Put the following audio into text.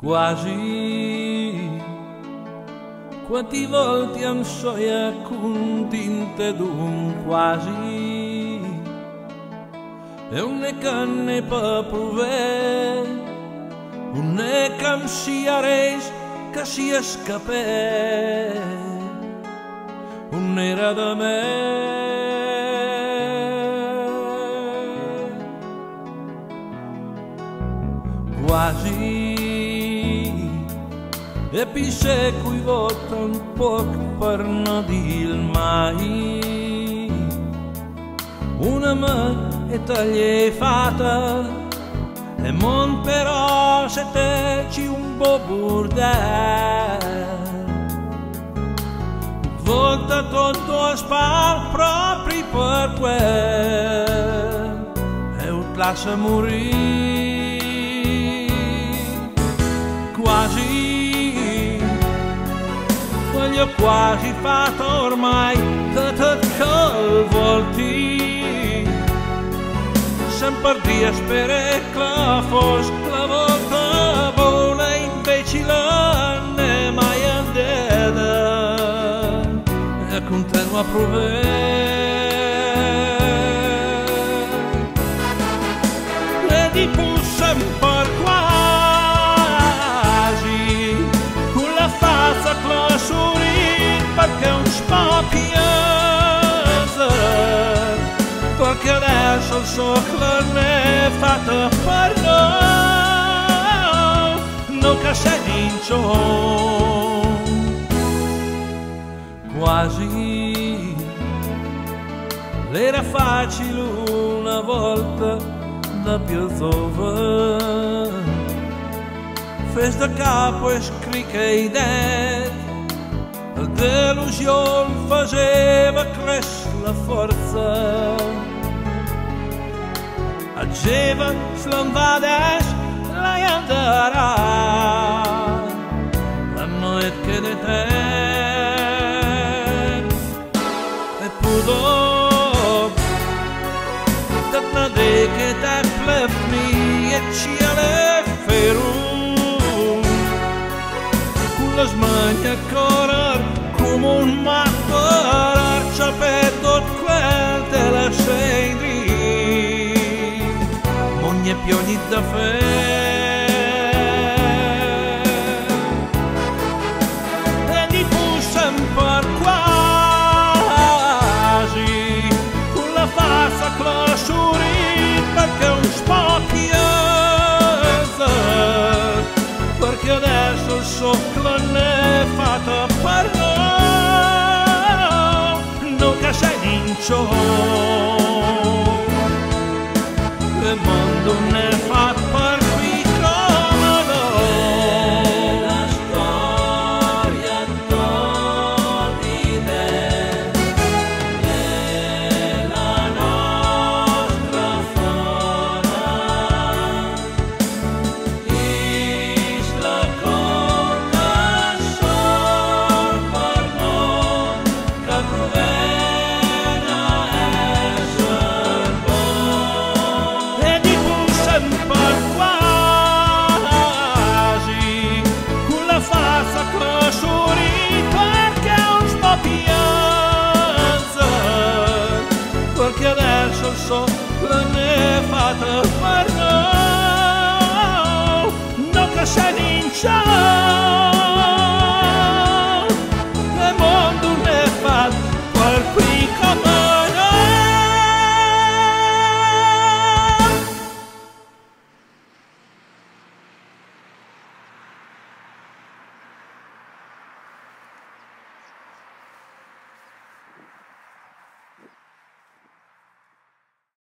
Quasi, quanti volti ansoia con tinte d'un quasi, e un'e canne per provare, un'e cam si ares che si escapè, un'era da me. Quasi, e pisce cui volta un poc per no dir mai, una mà è tagliata, e mon però se te ci un po' burdè, volta tutto a spal proprio per quel, e un lascia morire. Quasi, voglio quasi fatto ormai tutte le volte, sempre di sperare che fosse la volta buona, invece non è mai andata, e continuo a provare, e di più sempre quasi. Perché un spapienza, perché adesso il suo clone è fatto per noi, non che sei d'incio. Quasi, l'era facile una volta da Piazzova, fes da capo e scricca i denti, la delusione faceva crescere la forza, ageva slambades la yandarà, la notte che ne te, e pudò, tanto de che te plefni e ci alle feru, con la smania ancora un matto per tutto quel te la sei lì, ogni pioggia da fe, e di tu sempre quasi, con la faccia classuri, perché un spocchio, perché adesso il soffitto ne è fatta per noi. Il mondo ne fa per qui come la storia totale della nostra zona, isla con il sol per non capire. Perché adesso il sole ne è fatta per noi, non c'è niente.